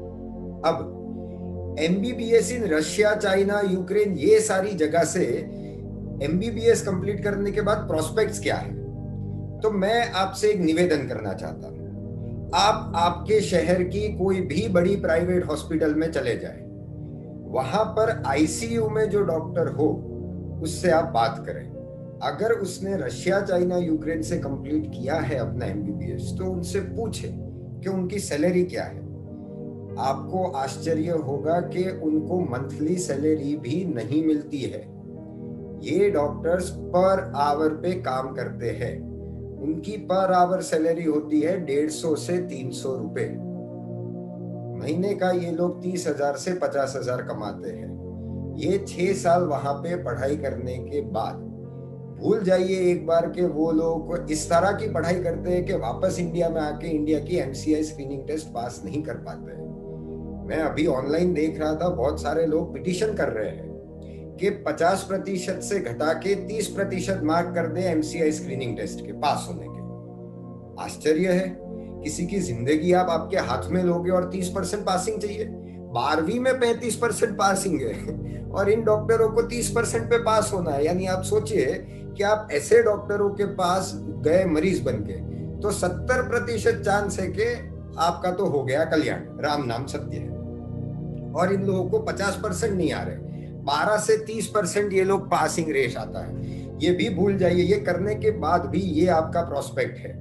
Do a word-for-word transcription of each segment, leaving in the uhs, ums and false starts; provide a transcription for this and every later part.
अब MBBS in Russia, China, Ukraine, ये सारी जगह से एमबीबीएस कंप्लीट करने के बाद प्रोस्पेक्ट्स क्या है? तो मैं आपसे एक निवेदन करना चाहता हूं, आप आपके शहर की कोई भी बड़ी प्राइवेट हॉस्पिटल में चले जाएं, वहां पर आईसीयू में जो डॉक्टर हो उससे आप बात करें। अगर उसने रशिया, चाइना, यूक्रेन से कंप्लीट किया है अपना एमबीबीएस तो उनसे पूछे कि उनकी सैलरी क्या है। आपको आश्चर्य होगा कि उनको मंथली सैलरी भी नहीं मिलती है। ये डॉक्टर्स पर आवर पे काम करते हैं, उनकी पर आवर सैलरी होती है डेढ़ सौ से तीन सौ रुपए महीने का। ये लोग तीस हजार से पचास हजार कमाते हैं। ये छह साल वहां पे पढ़ाई करने के बाद भूल जाइए एक बार कि वो लोग इस तरह की पढ़ाई करते हैं कि वापस इंडिया में आके इंडिया की एमसीआई स्क्रीनिंग टेस्ट पास नहीं कर पाते हैं। मैं अभी ऑनलाइन देख रहा था, बहुत सारे लोग पिटिशन कर रहे हैं कि पचास प्रतिशत से घटा के तीस प्रतिशत मार्क कर दें एमसीआई स्क्रीनिंग टेस्ट के पास होने के। आश्चर्य है, किसी की जिंदगी आप आपके हाथ में लोगे और तीस परसेंट पासिंग चाहिए। बारहवीं में पैंतीस परसेंट पासिंग है और इन डॉक्टरों को तीस परसेंट पे पास होना है। यानी आप सोचिए कि आप ऐसे डॉक्टरों के पास गए मरीज बन के तो सत्तर प्रतिशत चांस है कि आपका तो हो गया कल्याण, राम नाम सत्य है। और इन लोगों को पचास परसेंट नहीं आ रहे, बारह से तीस परसेंट ये लोग पासिंग रेट आता है। ये भी भूल जाइए, ये करने के बाद भी ये आपका प्रोस्पेक्ट है।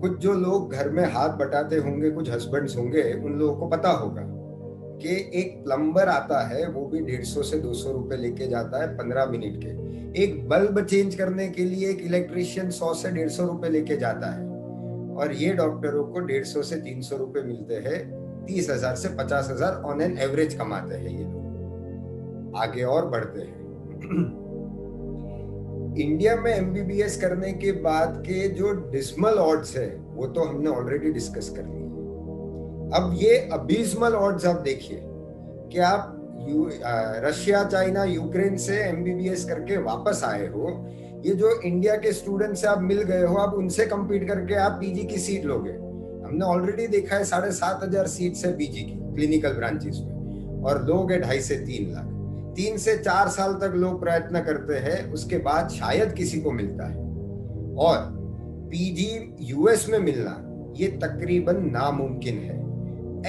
कुछ जो लोग घर में हाथ बटाते होंगे, कुछ हस्बैंड्स होंगे, उन लोगों को पता होगा कि एक प्लम्बर आता है, वो भी डेढ़ सौ से दो सौ रुपए लेके जाता है पंद्रह मिनट के। एक बल्ब चेंज करने के लिए एक इलेक्ट्रिशियन सौ से डेढ़ सौ रुपए लेके जाता है और ये डॉक्टरों को डेढ़ सौ से तीन सौ रुपए मिलते हैं। तीस हजार से पचास हजार ऑन एन एवरेज कमाते हैं ये लोग। आगे और बढ़ते हैं। इंडिया में एमबीबीएस करने के बाद के जो डिस्मल ऑड्स है वो तो हमने ऑलरेडी डिस्कस कर लिया। अब ये अबीजमल ऑड्स आप देखिए कि आप यू, आ, रशिया, चाइना, यूक्रेन से एमबीबीएस करके वापस आए हो, ये जो इंडिया के स्टूडेंट से आप मिल गए हो, आप उनसे कम्पीट करके आप पीजी की सीट लोगे। हमने ऑलरेडी देखा है साढ़े सात हजार सीट्स है पीजी की क्लिनिकल ब्रांचेस में और लोग है ढाई से तीन लाख। तीन से चार साल तक लोग प्रयत्न करते हैं, उसके बाद शायद किसी को मिलता है। और पीजी यूएस में मिलना ये तकरीबन नामुमकिन है।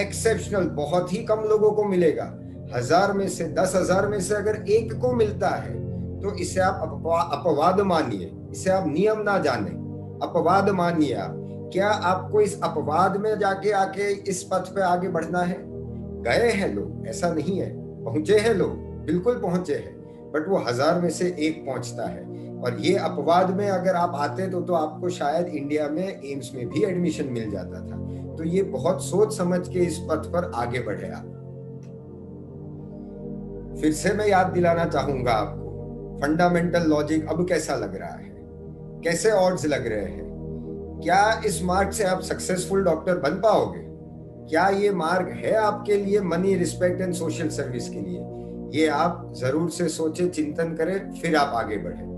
एक्सेप्शनल बहुत ही कम लोगों को मिलेगा। हजार में से, दस हजार में से अगर एक को मिलता है तो इसे आप अपवा, अपवाद मानिए, इसे आप नियम ना जाने, अपवाद मानिए। आप क्या आपको इस अपवाद में जाके आके इस पथ पे आगे बढ़ना है? गए हैं लोग, ऐसा नहीं है, पहुंचे हैं लोग, बिल्कुल पहुंचे हैं, बट वो हजार में से एक पहुंचता है। और ये अपवाद में अगर आप आते तो, तो आपको शायद इंडिया में एम्स में भी एडमिशन मिल जाता था। तो ये बहुत सोच समझ के इस पथ पर आगे बढ़े आप। फिर से मैं याद दिलाना चाहूंगा आपको फंडामेंटल लॉजिक अब कैसा लग रहा है, कैसे ऑड्स लग रहे हैं। क्या इस मार्ग से आप सक्सेसफुल डॉक्टर बन पाओगे? क्या ये मार्ग है आपके लिए money, respect and social service के लिए? ये आप जरूर से सोचे, चिंतन करें, फिर आप आगे बढ़े।